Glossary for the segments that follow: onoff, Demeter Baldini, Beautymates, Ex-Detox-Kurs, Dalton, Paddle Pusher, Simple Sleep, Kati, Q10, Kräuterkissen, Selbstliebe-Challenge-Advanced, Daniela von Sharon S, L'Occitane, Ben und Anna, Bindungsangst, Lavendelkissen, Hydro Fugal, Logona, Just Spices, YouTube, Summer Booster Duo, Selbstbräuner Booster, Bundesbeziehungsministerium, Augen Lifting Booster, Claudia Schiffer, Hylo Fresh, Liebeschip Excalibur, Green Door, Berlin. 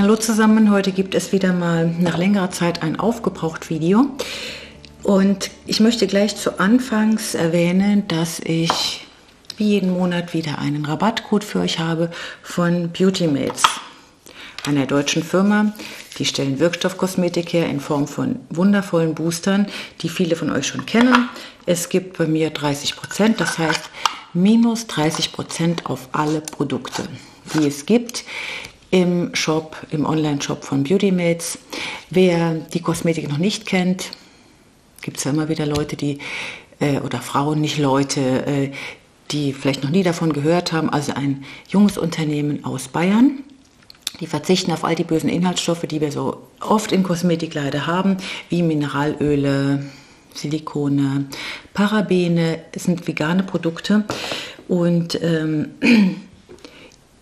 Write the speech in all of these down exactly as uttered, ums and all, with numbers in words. Hallo zusammen, heute gibt es wieder mal nach längerer Zeit ein Aufgebraucht-Video und ich möchte gleich zu Anfangs erwähnen, dass ich wie jeden Monat wieder einen Rabattcode für euch habe von Beautymates, einer deutschen Firma. Die stellen Wirkstoffkosmetik her in Form von wundervollen Boostern, die viele von euch schon kennen. Es gibt bei mir dreißig Prozent, das heißt minus dreißig Prozent auf alle Produkte, die es gibt im Shop, im Online-Shop von Beautymates. Wer die Kosmetik noch nicht kennt, gibt es ja immer wieder Leute, die äh, oder Frauen, nicht Leute, äh, die vielleicht noch nie davon gehört haben. Also ein junges Unternehmen aus Bayern. Die verzichten auf all die bösen Inhaltsstoffe, die wir so oft in Kosmetik leider haben, wie Mineralöle, Silikone, Parabene. Es sind vegane Produkte und ähm,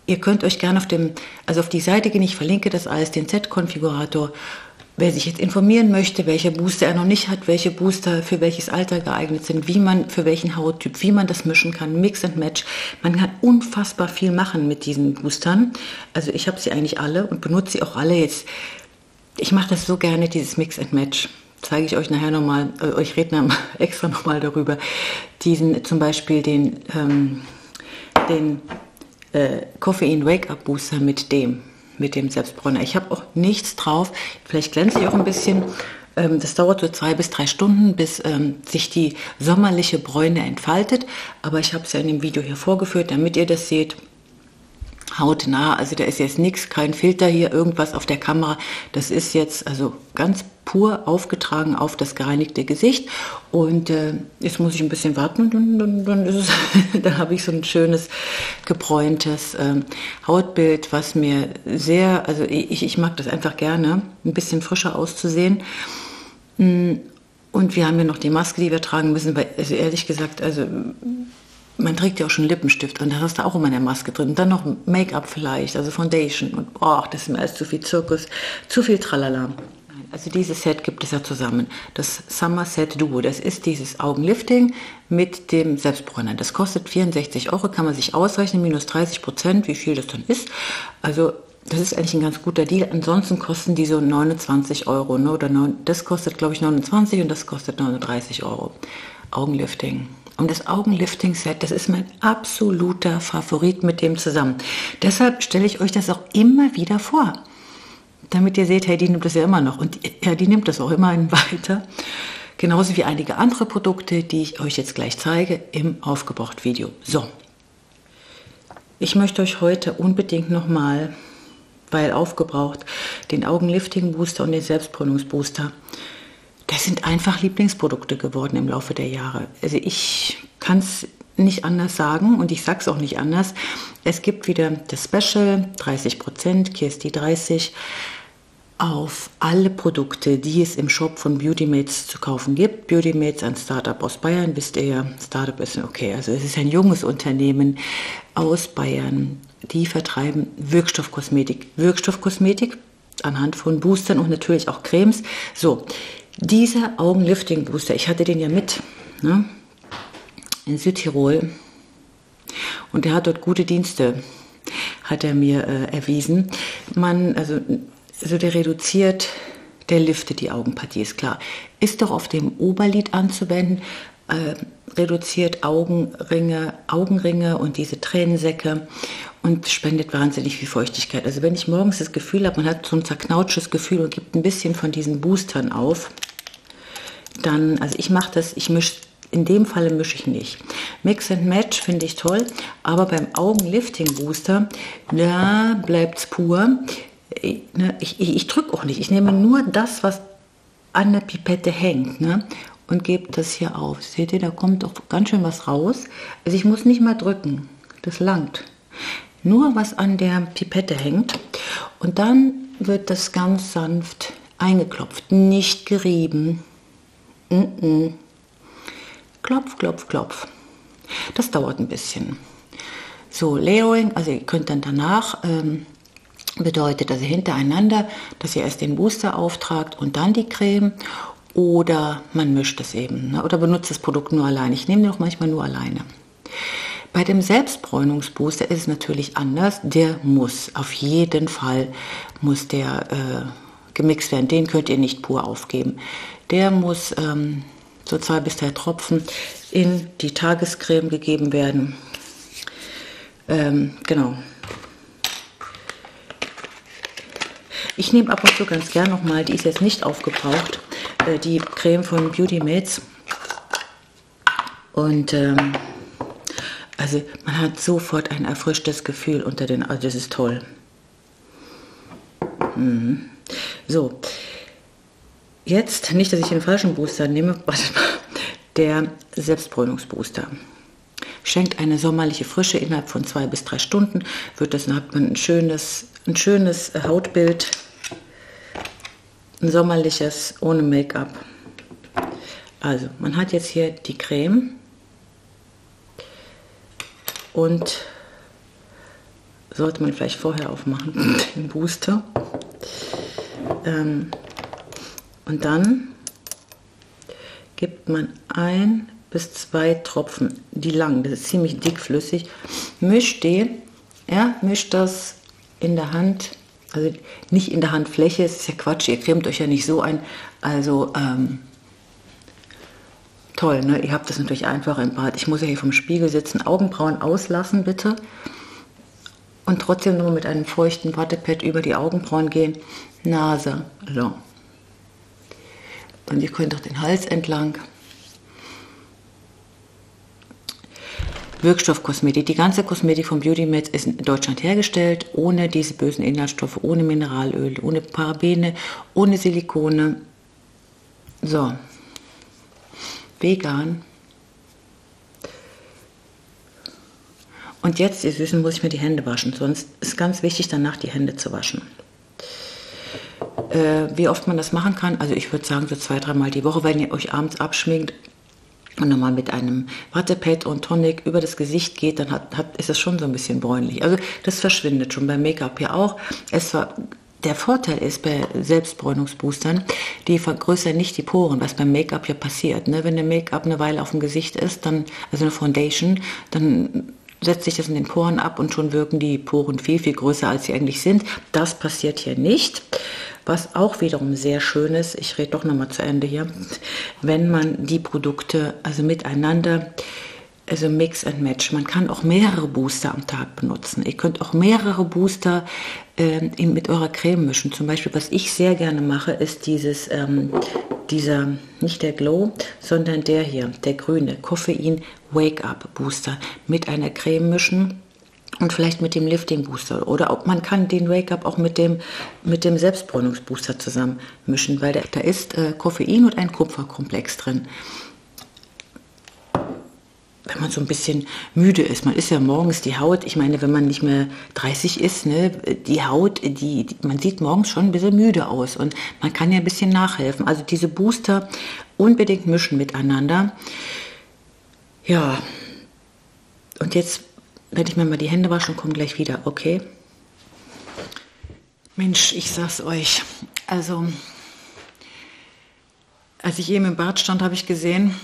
ihr könnt euch gerne auf dem, also auf die Seite gehen, ich verlinke das alles, den Z-Konfigurator. Wer sich jetzt informieren möchte, welche Booster er noch nicht hat, welche Booster für welches Alter geeignet sind, wie man für welchen Hauttyp, wie man das mischen kann, Mix and Match. Man kann unfassbar viel machen mit diesen Boostern. Also ich habe sie eigentlich alle und benutze sie auch alle jetzt. Ich mache das so gerne, dieses Mix and Match. Zeige ich euch nachher nochmal, äh, ich rede noch mal extra nochmal darüber. Diesen zum Beispiel den, ähm, den Äh, Koffein Wake-Up Booster mit dem, mit dem Selbstbräuner. Ich habe auch nichts drauf, vielleicht glänze ich auch ein bisschen. Ähm, das dauert so zwei bis drei Stunden, bis ähm, sich die sommerliche Bräune entfaltet. Aber ich habe es ja in dem Video hier vorgeführt, damit ihr das seht. Hautnah, also da ist jetzt nichts, kein Filter hier, irgendwas auf der Kamera. Das ist jetzt also ganz pur aufgetragen auf das gereinigte Gesicht. Und äh, jetzt muss ich ein bisschen warten, dann, dann, dann, ist es, dann habe ich so ein schönes, gebräuntes ähm, Hautbild, was mir sehr, also ich, ich mag das einfach gerne, ein bisschen frischer auszusehen. Und wir haben ja noch die Maske, die wir tragen müssen, weil, also ehrlich gesagt, also man trägt ja auch schon Lippenstift und das hast du auch immer in der Maske drin. Und dann noch Make-up vielleicht, also Foundation und oh, das ist mir alles zu viel Zirkus, zu viel Tralala. Also dieses Set gibt es ja zusammen, das Summer Set Duo, das ist dieses Augenlifting mit dem Selbstbräuner. Das kostet vierundsechzig Euro, kann man sich ausrechnen, minus dreißig Prozent, wie viel das dann ist. Also das ist eigentlich ein ganz guter Deal, ansonsten kosten die so neunundzwanzig Euro, ne? Oder neun, das kostet glaube ich neunundzwanzig und das kostet neununddreißig Euro, Augenlifting. Und das Augenlifting-Set, das ist mein absoluter Favorit mit dem zusammen. Deshalb stelle ich euch das auch immer wieder vor, damit ihr seht, hey, die nimmt das ja immer noch. Und ja, die nimmt das auch immerhin weiter. Genauso wie einige andere Produkte, die ich euch jetzt gleich zeige im Aufgebraucht-Video. So, ich möchte euch heute unbedingt nochmal, weil aufgebraucht, den Augenlifting-Booster und den Selbstbräunungsbooster. Das sind einfach Lieblingsprodukte geworden im Laufe der Jahre. Also ich kann es nicht anders sagen und ich sage es auch nicht anders. Es gibt wieder das Special, dreißig Prozent, K S D dreißig, auf alle Produkte, die es im Shop von Beautymates zu kaufen gibt. Beautymates, ein Startup aus Bayern, wisst ihr ja, Startup ist okay, also es ist ein junges Unternehmen aus Bayern. Die vertreiben Wirkstoffkosmetik, Wirkstoffkosmetik anhand von Boostern und natürlich auch Cremes. So, dieser Augenlifting-Booster, ich hatte den ja mit, ne, in Südtirol und der hat dort gute Dienste, hat er mir äh, erwiesen. Man, also, also der reduziert, der liftet die Augenpartie, ist klar. Ist doch auf dem Oberlid anzuwenden, äh, reduziert Augenringe, Augenringe und diese Tränensäcke und spendet wahnsinnig viel Feuchtigkeit. Also wenn ich morgens das Gefühl habe, man hat so ein zerknautsches Gefühl und gibt ein bisschen von diesen Boostern auf, dann, also ich mache das, ich mische, in dem Falle mische ich nicht. Mix and Match finde ich toll, aber beim Augenlifting Booster, da bleibt es pur. Ich, ich, ich drücke auch nicht, ich nehme nur das, was an der Pipette hängt, ne? Und gebe das hier auf. Seht ihr, da kommt auch ganz schön was raus. Also ich muss nicht mal drücken, das langt. Nur was an der Pipette hängt und dann wird das ganz sanft eingeklopft, nicht gerieben. Mm -mm. Klopf, klopf, klopf. Das dauert ein bisschen. So, Layering, also ihr könnt dann danach, ähm, bedeutet, dass ihr hintereinander, dass ihr erst den Booster auftragt und dann die Creme oder man mischt es eben, ne? Oder benutzt das Produkt nur allein. Ich nehme den auch manchmal nur alleine. Bei dem Selbstbräunungsbooster ist es natürlich anders. Der muss, auf jeden Fall muss der äh, gemixt werden. Den könnt ihr nicht pur aufgeben. Der muss ähm, so zwei bis drei Tropfen in die Tagescreme gegeben werden. Ähm, genau. Ich nehme ab und zu ganz gern nochmal, die ist jetzt nicht aufgebraucht, äh, die Creme von Beautymates. Und ähm, also man hat sofort ein erfrischtes Gefühl unter den, also das ist toll. Mhm. So, jetzt, nicht, dass ich den falschen Booster nehme, der Selbstbräunungsbooster. Schenkt eine sommerliche Frische, innerhalb von zwei bis drei Stunden wird das, dann hat man ein schönes, ein schönes Hautbild, ein sommerliches, ohne Make-up. Also, man hat jetzt hier die Creme und sollte man vielleicht vorher aufmachen, den Booster. Ähm, und dann gibt man ein bis zwei Tropfen, die lang, das ist ziemlich dickflüssig, mischt den, ja, mischt das in der Hand, also nicht in der Handfläche, das ist ja Quatsch, ihr cremt euch ja nicht so ein, also ähm, toll, ne? Ihr habt das natürlich einfach im Bad. Ich muss ja hier vom Spiegel sitzen, Augenbrauen auslassen bitte und trotzdem nur mit einem feuchten Wattepad über die Augenbrauen gehen, Nase lang. Und ihr könnt auch den Hals entlang. Wirkstoffkosmetik. Die ganze Kosmetik von Beautymates ist in Deutschland hergestellt, ohne diese bösen Inhaltsstoffe, ohne Mineralöl, ohne Parabene, ohne Silikone. So. Vegan. Und jetzt, ihr Süßen, muss ich mir die Hände waschen. Sonst ist ganz wichtig, danach die Hände zu waschen. Äh, wie oft man das machen kann, also ich würde sagen, so zwei, dreimal die Woche, wenn ihr euch abends abschminkt, und nochmal mit einem Wattepad und Tonic über das Gesicht geht, dann hat, hat, ist es schon so ein bisschen bräunlich. Also das verschwindet schon beim Make-up ja auch. Es war, der Vorteil ist bei Selbstbräunungsboostern, die vergrößern nicht die Poren, was beim Make-up ja passiert. Ne? Wenn der Make-up eine Weile auf dem Gesicht ist, dann, also eine Foundation, dann setzt sich das in den Poren ab und schon wirken die Poren viel, viel größer, als sie eigentlich sind. Das passiert hier nicht. Was auch wiederum sehr schön ist, ich rede doch nochmal zu Ende hier, wenn man die Produkte also miteinander, also Mix and Match, man kann auch mehrere Booster am Tag benutzen. Ihr könnt auch mehrere Booster äh, mit eurer Creme mischen. Zum Beispiel, was ich sehr gerne mache, ist dieses, ähm, dieser, nicht der Glow, sondern der hier, der grüne, Koffein Wake Up Booster mit einer Creme mischen. Und vielleicht mit dem Lifting Booster oder auch, man kann den Wake-up auch mit dem, mit dem Selbstbräunungsbooster zusammen mischen, weil da, da ist äh, Koffein und ein Kupferkomplex drin. Wenn man so ein bisschen müde ist, man ist ja morgens die Haut, ich meine, wenn man nicht mehr dreißig ist, ne, die Haut, die, die, man sieht morgens schon ein bisschen müde aus und man kann ja ein bisschen nachhelfen. Also diese Booster unbedingt mischen miteinander. Ja, und jetzt werde ich mir mal die Hände waschen und komme gleich wieder, okay? Mensch, ich sag's euch. Also, als ich eben im Bad stand, habe ich gesehen,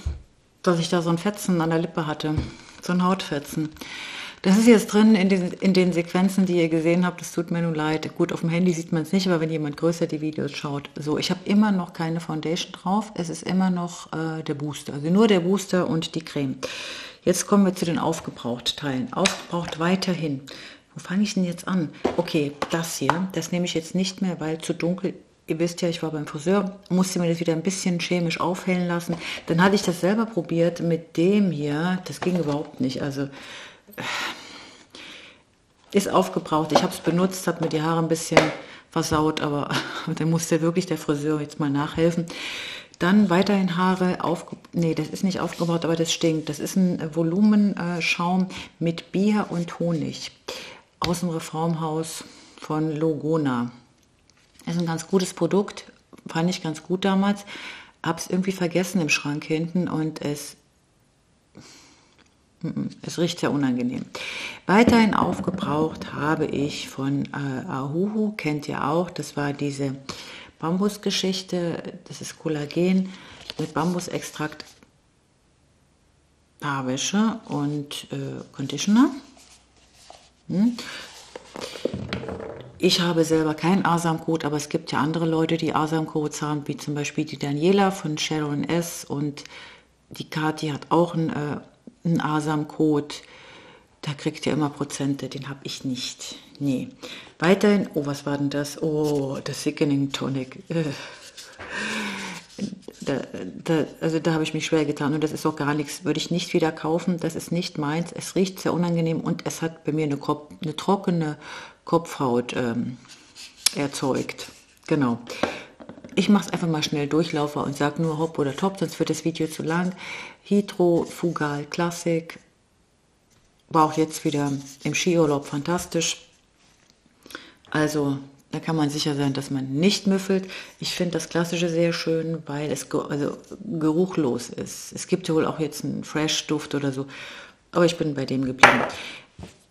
dass ich da so einen Fetzen an der Lippe hatte. So einen Hautfetzen. Das ist jetzt drin in den, in den Sequenzen, die ihr gesehen habt. Das tut mir nur leid. Gut, auf dem Handy sieht man es nicht, aber wenn jemand größer die Videos schaut. So, ich habe immer noch keine Foundation drauf. Es ist immer noch äh, der Booster. Also nur der Booster und die Creme. Jetzt kommen wir zu den Aufgebraucht-Teilen. Aufgebraucht weiterhin. Wo fange ich denn jetzt an? Okay, das hier, das nehme ich jetzt nicht mehr, weil zu dunkel, ihr wisst ja, ich war beim Friseur, musste mir das wieder ein bisschen chemisch aufhellen lassen. Dann hatte ich das selber probiert mit dem hier, das ging überhaupt nicht, also ist aufgebraucht. Ich habe es benutzt, habe mir die Haare ein bisschen versaut, aber dann musste wirklich der Friseur jetzt mal nachhelfen. Dann weiterhin Haare aufge... Nee, das ist nicht aufgebraucht, aber das stinkt. Das ist ein Volumenschaum mit Bier und Honig aus dem Reformhaus von Logona. Das ist ein ganz gutes Produkt, fand ich ganz gut damals. Hab's irgendwie vergessen im Schrank hinten und es... Es riecht sehr unangenehm. Weiterhin aufgebraucht habe ich von äh, Ahuhu, kennt ihr auch, das war diese... Bambusgeschichte, das ist Kollagen mit Bambusextrakt. Paarwäsche und äh, Conditioner. Hm. Ich habe selber keinen Arsamcode, aber es gibt ja andere Leute, die Arsamcodes haben, wie zum Beispiel die Daniela von Sharon S. Und die Kati hat auch einen, äh, einen Arsamcode. Da kriegt ihr immer Prozente, den habe ich nicht. Nee. Weiterhin, oh, was war denn das? Oh, das Sickening Tonic. Da, da, also da habe ich mich schwer getan und das ist auch gar nichts, würde ich nicht wieder kaufen, das ist nicht meins, es riecht sehr unangenehm und es hat bei mir eine, Kop eine trockene Kopfhaut ähm, erzeugt, genau. Ich mache es einfach mal schnell Durchlaufer und sage nur Hopp oder Top, sonst wird das Video zu lang. Hydro Fugal Classic, war auch jetzt wieder im Skiurlaub fantastisch, also da kann man sicher sein, dass man nicht müffelt. Ich finde das Klassische sehr schön, weil es ge also geruchlos ist. Es gibt ja wohl auch jetzt einen Fresh-Duft oder so, aber ich bin bei dem geblieben.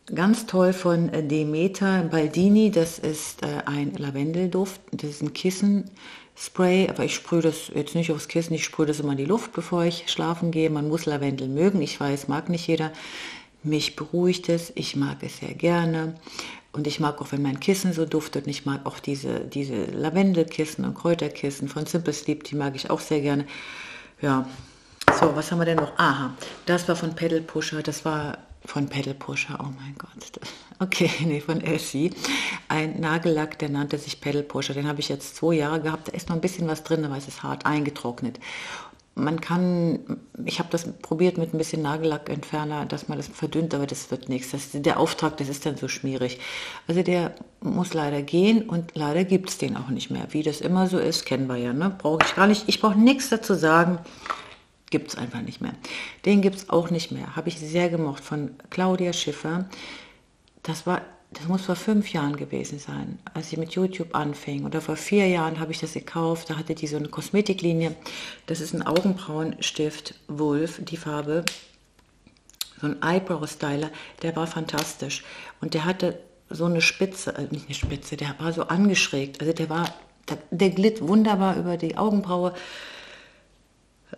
Ganz toll von Demeter Baldini, das ist äh, ein Lavendelduft, das ist ein Kissenspray, aber ich sprühe das jetzt nicht aufs Kissen, ich sprühe das immer in die Luft, bevor ich schlafen gehe. Man muss Lavendel mögen, ich weiß, mag nicht jeder. Mich beruhigt es, ich mag es sehr gerne. Und ich mag auch, wenn mein Kissen so duftet. Und ich mag auch diese, diese Lavendelkissen und Kräuterkissen von Simple Sleep. Die mag ich auch sehr gerne. Ja, so, was haben wir denn noch? Aha, das war von Paddle Pusher. Das war von Paddle Pusher. Oh mein Gott. Okay, nee, von Essie. Ein Nagellack, der nannte sich Paddle Pusher. Den habe ich jetzt zwei Jahre gehabt. Da ist noch ein bisschen was drin, aber es ist hart eingetrocknet. Man kann, ich habe das probiert mit ein bisschen Nagellackentferner, dass man das verdünnt, aber das wird nichts. Das, der Auftrag, das ist dann so schmierig. Also der muss leider gehen und leider gibt es den auch nicht mehr. Wie das immer so ist, kennen wir ja, ne? Brauche ich gar nicht, ich brauche nichts dazu sagen, gibt es einfach nicht mehr. Den gibt es auch nicht mehr, habe ich sehr gemocht, von Claudia Schiffer. Das war... Das muss vor fünf Jahren gewesen sein, als ich mit YouTube anfing. Oder vor vier Jahren habe ich das gekauft. Da hatte die so eine Kosmetiklinie. Das ist ein Augenbrauenstift, Wolf, die Farbe. So ein Eyebrow-Styler. Der war fantastisch. Und der hatte so eine Spitze, also nicht eine Spitze, der war so angeschrägt. Also der war, der, der glitt wunderbar über die Augenbraue.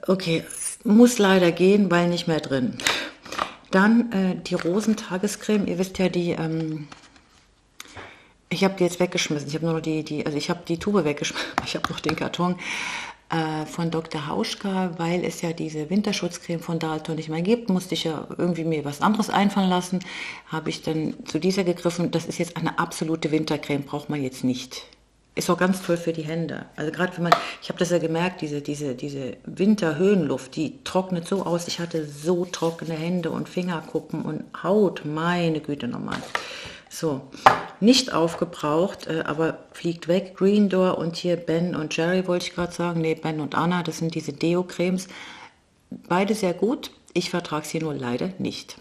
Okay, muss leider gehen, weil nicht mehr drin. Dann äh, die Rosentagescreme. Ihr wisst ja, die... Ähm, ich habe die jetzt weggeschmissen. Ich habe nur noch die, die, also ich habe die Tube weggeschmissen. Ich habe noch den Karton äh, von Doktor Hauschka, weil es ja diese Winterschutzcreme von Dalton nicht mehr gibt. Musste ich ja irgendwie mir was anderes einfallen lassen. Habe ich dann zu dieser gegriffen. Das ist jetzt eine absolute Wintercreme. Braucht man jetzt nicht. Ist auch ganz toll für die Hände. Also gerade wenn man, ich habe das ja gemerkt, diese, diese, diese Winterhöhenluft, die trocknet so aus. Ich hatte so trockene Hände und Fingerkuppen und Haut. Meine Güte, nochmal. So, nicht aufgebraucht, aber fliegt weg. Green Door und hier Ben und Jerry wollte ich gerade sagen. Ne, Ben und Anna, das sind diese Deo-Cremes. Beide sehr gut. Ich vertrage sie nur leider nicht.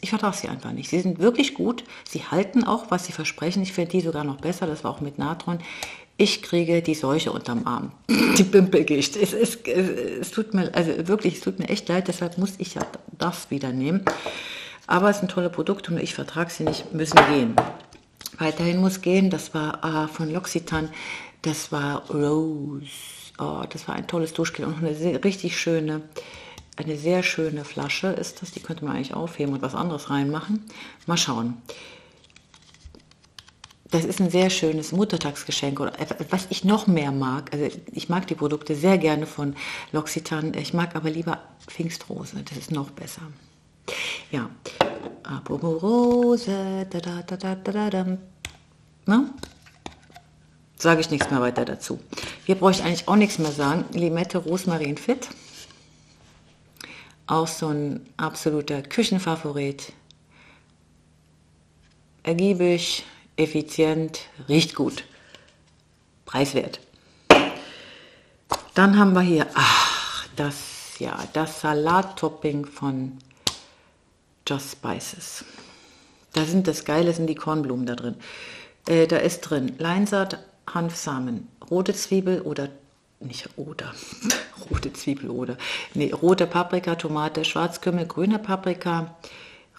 Ich vertrage sie einfach nicht. Sie sind wirklich gut. Sie halten auch, was sie versprechen. Ich finde die sogar noch besser. Das war auch mit Natron. Ich kriege die Seuche unterm Arm. Die Pimpelgicht. Es, es, es, es tut mir, also wirklich, es tut mir echt leid. Deshalb muss ich ja das wieder nehmen. Aber es sind tolle Produkte und ich vertrage sie nicht, müssen gehen. Weiterhin muss gehen, das war äh, von L'Occitane, das war Rose. Oh, das war ein tolles Duschgel und eine sehr, richtig schöne, eine sehr schöne Flasche ist das. Die könnte man eigentlich aufheben und was anderes reinmachen. Mal schauen. Das ist ein sehr schönes Muttertagsgeschenk. Oder was ich noch mehr mag, also ich mag die Produkte sehr gerne von L'Occitane, ich mag aber lieber Pfingstrose, das ist noch besser. Ja, apropos Rose, da da da da da da, ne? Sage ich nichts mehr weiter dazu. Hier brauche ich eigentlich auch nichts mehr sagen. Limette Rosmarin Fit. Auch so ein absoluter Küchenfavorit. Ergiebig, effizient, riecht gut. Preiswert. Dann haben wir hier, ach, das, ja, das Salattopping von Just Spices. Da sind das Geile, sind die Kornblumen da drin. Äh, da ist drin Leinsaat, Hanfsamen, rote Zwiebel oder, nicht oder, rote Zwiebel oder, nee, rote Paprika, Tomate, Schwarzkümmel, grüne Paprika,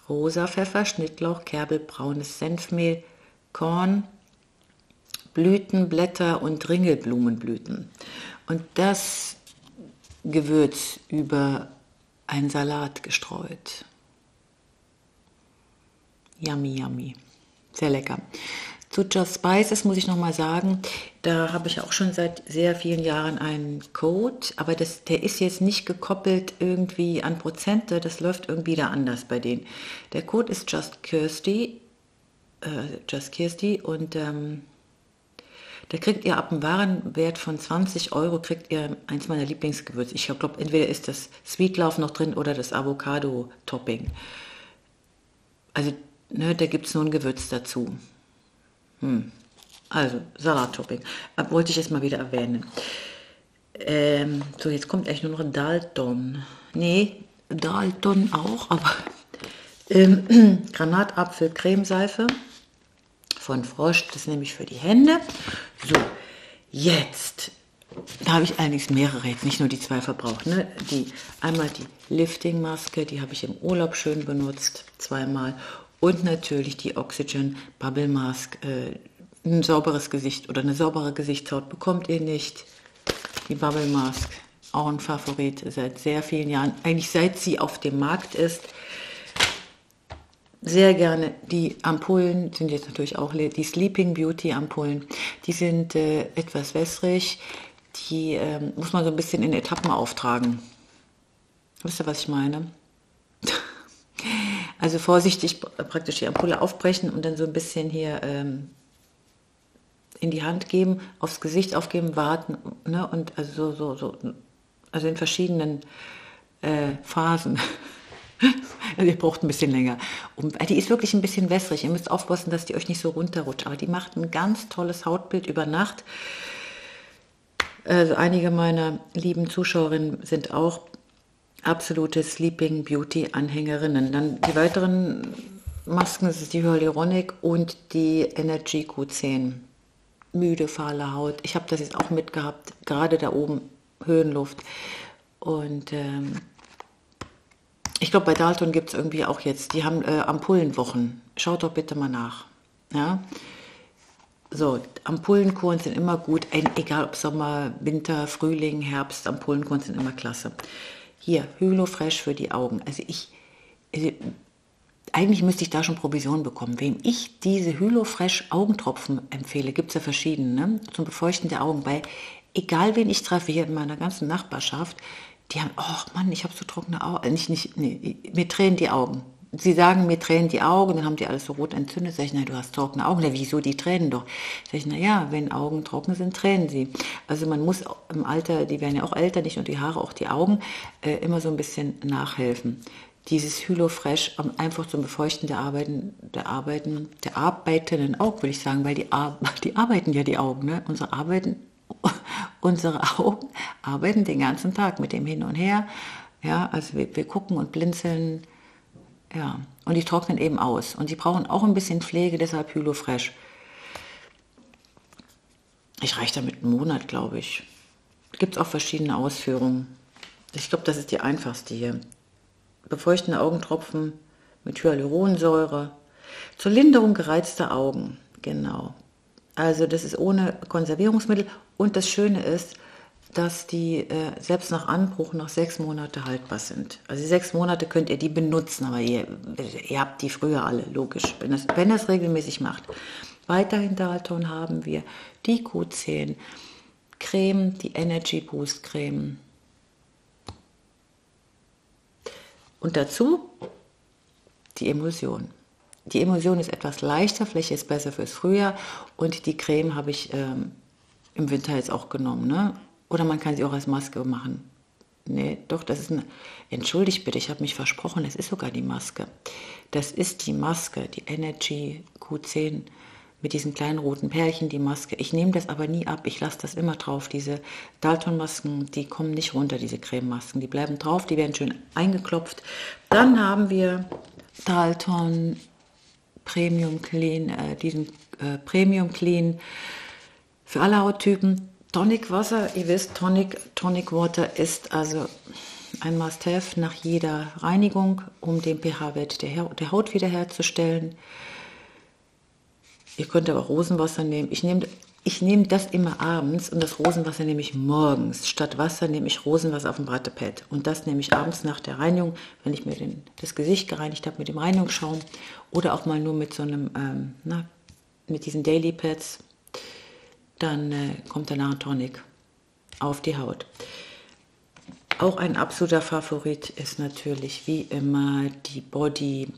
rosa Pfeffer, Schnittlauch, Kerbel, braunes Senfmehl, Korn, Blüten, Blätter und Ringelblumenblüten. Und das Gewürz über einen Salat gestreut. Yummy, yummy. Sehr lecker. Zu Just Spices muss ich nochmal sagen, da habe ich auch schon seit sehr vielen Jahren einen Code, aber das, der ist jetzt nicht gekoppelt irgendwie an Prozente, das läuft irgendwie da anders bei denen. Der Code ist Just Kirsty, äh, Just Kirsty und ähm, da kriegt ihr ab einem Warenwert von zwanzig Euro, kriegt ihr eins meiner Lieblingsgewürze. Ich glaube, entweder ist das Sweetlauf noch drin oder das Avocado-Topping. Also, ne, da gibt es nur ein Gewürz dazu. Hm. Also, Salattopping. Wollte ich jetzt mal wieder erwähnen. Ähm, so, jetzt kommt echt nur noch Dalton. Nee, Dalton auch, aber ähm, Granatapfel-Cremeseife von Frosch. Das nehme ich für die Hände. So, jetzt. Da habe ich allerdings mehrere, jetzt nicht nur die zwei verbraucht. Ne? Die, einmal die Lifting-Maske, die habe ich im Urlaub schön benutzt, zweimal. Und natürlich die Oxygen Bubble Mask. Äh, ein sauberes Gesicht oder eine saubere Gesichtshaut bekommt ihr nicht. Die Bubble Mask, auch ein Favorit seit sehr vielen Jahren. Eigentlich seit sie auf dem Markt ist. Sehr gerne. Die Ampullen sind jetzt natürlich auch die Sleeping Beauty Ampullen. Die sind äh, etwas wässrig. Die äh, muss man so ein bisschen in Etappen auftragen. Wisst ihr, was ich meine? Also vorsichtig praktisch die Ampulle aufbrechen und dann so ein bisschen hier ähm, in die Hand geben, aufs Gesicht aufgeben, warten, ne? Und also so, so, so, also in verschiedenen äh, Phasen. Also ihr braucht ein bisschen länger. Und die ist wirklich ein bisschen wässrig. Ihr müsst aufpassen, dass die euch nicht so runterrutscht. Aber die macht ein ganz tolles Hautbild über Nacht. Also einige meiner lieben Zuschauerinnen sind auch absolute Sleeping Beauty Anhängerinnen. Dann die weiteren Masken, das ist die Hyaluronic und die Energy Q zehn. Müde, fahle Haut. Ich habe das jetzt auch mitgehabt, gerade da oben, Höhenluft. Und ähm, ich glaube, bei Dalton gibt es irgendwie auch jetzt, die haben äh, Ampullenwochen. Schaut doch bitte mal nach. Ja? So, Ampullenkuren sind immer gut, Ein, egal ob Sommer, Winter, Frühling, Herbst, Ampullenkuren sind immer klasse. Hier, Hylo Fresh für die Augen. Also ich, also eigentlich müsste ich da schon Provision bekommen. Wem ich diese Hylo Fresh Augentropfen empfehle, gibt es ja verschiedene, ne? Zum Befeuchten der Augen. Weil egal wen ich treffe hier in meiner ganzen Nachbarschaft, die haben, oh Mann, ich habe so trockene Augen. Nicht, nicht, nee, mir tränen die Augen. Sie sagen, mir tränen die Augen, dann haben die alles so rot entzündet. Sag ich, nein, du hast trockene Augen. Ja, wieso, die tränen doch? Sag ich, naja, wenn Augen trocken sind, tränen sie. Also man muss im Alter, die werden ja auch älter, nicht nur die Haare, auch die Augen, äh, immer so ein bisschen nachhelfen. Dieses Hylo Fresh um, einfach zum Befeuchten der, Arbeiten, der, Arbeiten, der arbeitenden Augen, würde ich sagen, weil die, Ar die arbeiten ja die Augen. Ne? Unsere, arbeiten, unsere Augen arbeiten den ganzen Tag mit dem Hin und Her. Ja, also wir, wir gucken und blinzeln. Ja, und die trocknen eben aus. Und die brauchen auch ein bisschen Pflege, deshalb Hylo Fresh. Ich reiche damit einen Monat, glaube ich. Gibt es auch verschiedene Ausführungen. Ich glaube, das ist die einfachste hier. Befeuchtende Augentropfen mit Hyaluronsäure. Zur Linderung gereizter Augen. Genau. Also das ist ohne Konservierungsmittel. Und das Schöne ist, dass die äh, selbst nach Anbruch noch sechs Monate haltbar sind. Also sechs Monate könnt ihr die benutzen, aber ihr, ihr habt die früher alle, logisch, wenn das, wenn das regelmäßig macht. Weiterhin Dalton haben wir die Q zehn Creme, die Energy Boost Creme. Und dazu die Emulsion. Die Emulsion ist etwas leichter, Fläche ist besser fürs Frühjahr und die Creme habe ich ähm, im Winter jetzt auch genommen, ne? Oder man kann sie auch als Maske machen. Nee, doch, das ist eine... Entschuldigt bitte, ich habe mich versprochen, das ist sogar die Maske. Das ist die Maske, die Energy Q zehn mit diesen kleinen roten Pärchen, die Maske. Ich nehme das aber nie ab, ich lasse das immer drauf. Diese Dalton-Masken, die kommen nicht runter, diese Crememasken. Die bleiben drauf, die werden schön eingeklopft. Dann haben wir Dalton Premium Clean, äh, diesen äh, Premium Clean für alle Hauttypen. Tonic Wasser, ihr wisst, Tonic, Tonic Water ist also ein Must-Have nach jeder Reinigung, um den pH-Wert der, der Haut wiederherzustellen. Ihr könnt aber Rosenwasser nehmen. Ich nehme Ich nehme das immer abends und das Rosenwasser nehme ich morgens. Statt Wasser nehme ich Rosenwasser auf dem Brattepad. Und das nehme ich abends nach der Reinigung, wenn ich mir den, das Gesicht gereinigt habe mit dem Reinigungsschaum. Oder auch mal nur mit so einem, ähm, na, mit diesen Daily Pads. Dann äh, kommt danach ein Tonic auf die Haut. Auch ein absoluter Favorit ist natürlich wie immer die Body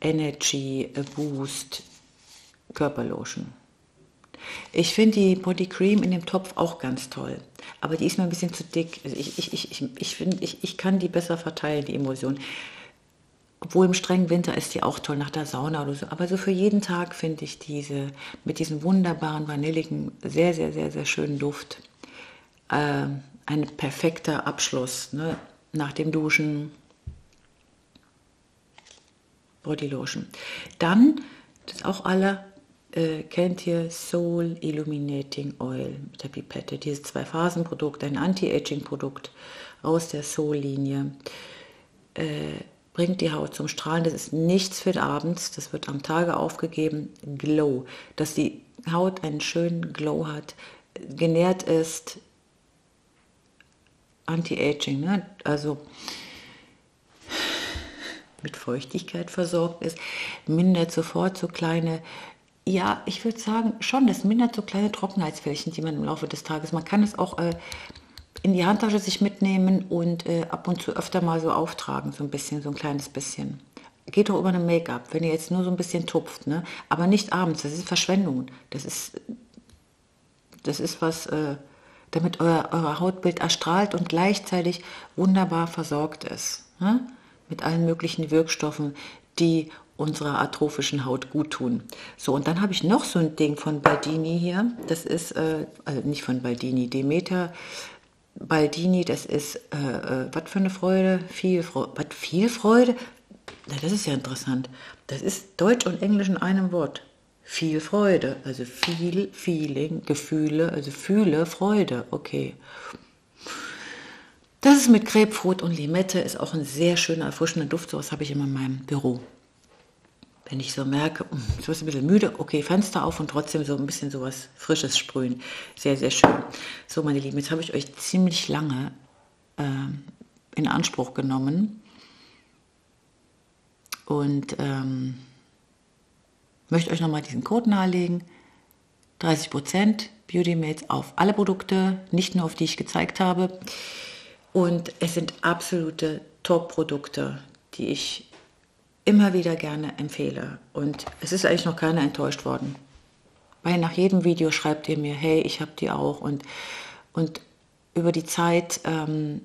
Energy Boost Körperlotion. Ich finde die Body Cream in dem Topf auch ganz toll, aber die ist mir ein bisschen zu dick. Also ich, ich, ich, ich, ich, find, ich, ich kann die besser verteilen, die Emulsion. Obwohl im strengen Winter ist die auch toll, nach der Sauna oder so. Aber so für jeden Tag finde ich diese, mit diesem wunderbaren, vanilligen, sehr, sehr, sehr, sehr schönen Duft, äh, ein perfekter Abschluss, ne? Nach dem Duschen, Body Lotion. Dann, das auch alle... Äh, kennt ihr Soul Illuminating Oil mit der Pipette, dieses Zwei-Phasen-Produkt, ein Anti-Aging-Produkt aus der Soul-Linie, äh, bringt die Haut zum Strahlen. Das ist nichts für abends, das wird am Tage aufgegeben. Glow, dass die Haut einen schönen Glow hat, genährt ist, Anti-Aging, ne? Also mit Feuchtigkeit versorgt ist, mindert sofort so kleine... Ja, ich würde sagen, schon, das mindert so kleine Trockenheitsfältchen, die man im Laufe des Tages, man kann es auch äh, in die Handtasche sich mitnehmen und äh, ab und zu öfter mal so auftragen, so ein bisschen, so ein kleines bisschen. Geht doch über ein Make-up, wenn ihr jetzt nur so ein bisschen tupft, ne? Aber nicht abends, das ist Verschwendung. Das ist, das ist was, äh, damit euer, euer Hautbild erstrahlt und gleichzeitig wunderbar versorgt ist, ne? Mit allen möglichen Wirkstoffen, die unserer atrophischen Haut gut tun. So, und dann habe ich noch so ein Ding von Baldini hier. Das ist, äh, also nicht von Baldini, Demeter Baldini, das ist, äh, äh, was für eine Freude, viel Freude, was viel Freude? Na, das ist ja interessant. Das ist Deutsch und Englisch in einem Wort. Viel Freude, also viel, Feeling, Gefühle, also fühle Freude, okay. Das ist mit Grapefruit und Limette, ist auch ein sehr schöner, erfrischender Duft, sowas habe ich immer in meinem Büro. Wenn ich so merke, ich bin ein bisschen müde, okay, Fenster auf und trotzdem so ein bisschen sowas Frisches sprühen. Sehr, sehr schön. So, meine Lieben, jetzt habe ich euch ziemlich lange äh, in Anspruch genommen und ähm, möchte euch nochmal diesen Code nahelegen. dreißig Prozent Beautymates auf alle Produkte, nicht nur auf die ich gezeigt habe. Und es sind absolute Top-Produkte, die ich immer wieder gerne empfehle. Und es ist eigentlich noch keiner enttäuscht worden. Weil nach jedem Video schreibt ihr mir, hey, ich habe die auch. Und, und über die Zeit ähm,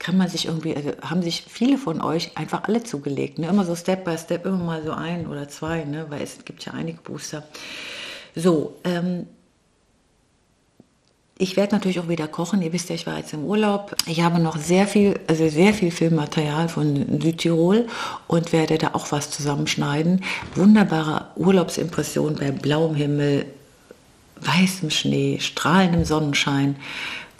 kann man sich irgendwie, also haben sich viele von euch einfach alle zugelegt. Ne? Immer so Step by Step, immer mal so ein oder zwei, ne? Weil es gibt ja einige Booster. So, ähm, ich werde natürlich auch wieder kochen. Ihr wisst ja, ich war jetzt im Urlaub. Ich habe noch sehr viel, also sehr viel Filmmaterial von Südtirol und werde da auch was zusammenschneiden. Wunderbare Urlaubsimpressionen bei blauem Himmel, weißem Schnee, strahlendem Sonnenschein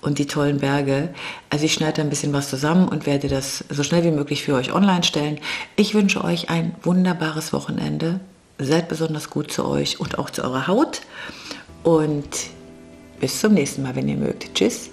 und die tollen Berge. Also ich schneide da ein bisschen was zusammen und werde das so schnell wie möglich für euch online stellen. Ich wünsche euch ein wunderbares Wochenende. Seid besonders gut zu euch und auch zu eurer Haut. Und bis zum nächsten Mal, wenn ihr mögt. Tschüss.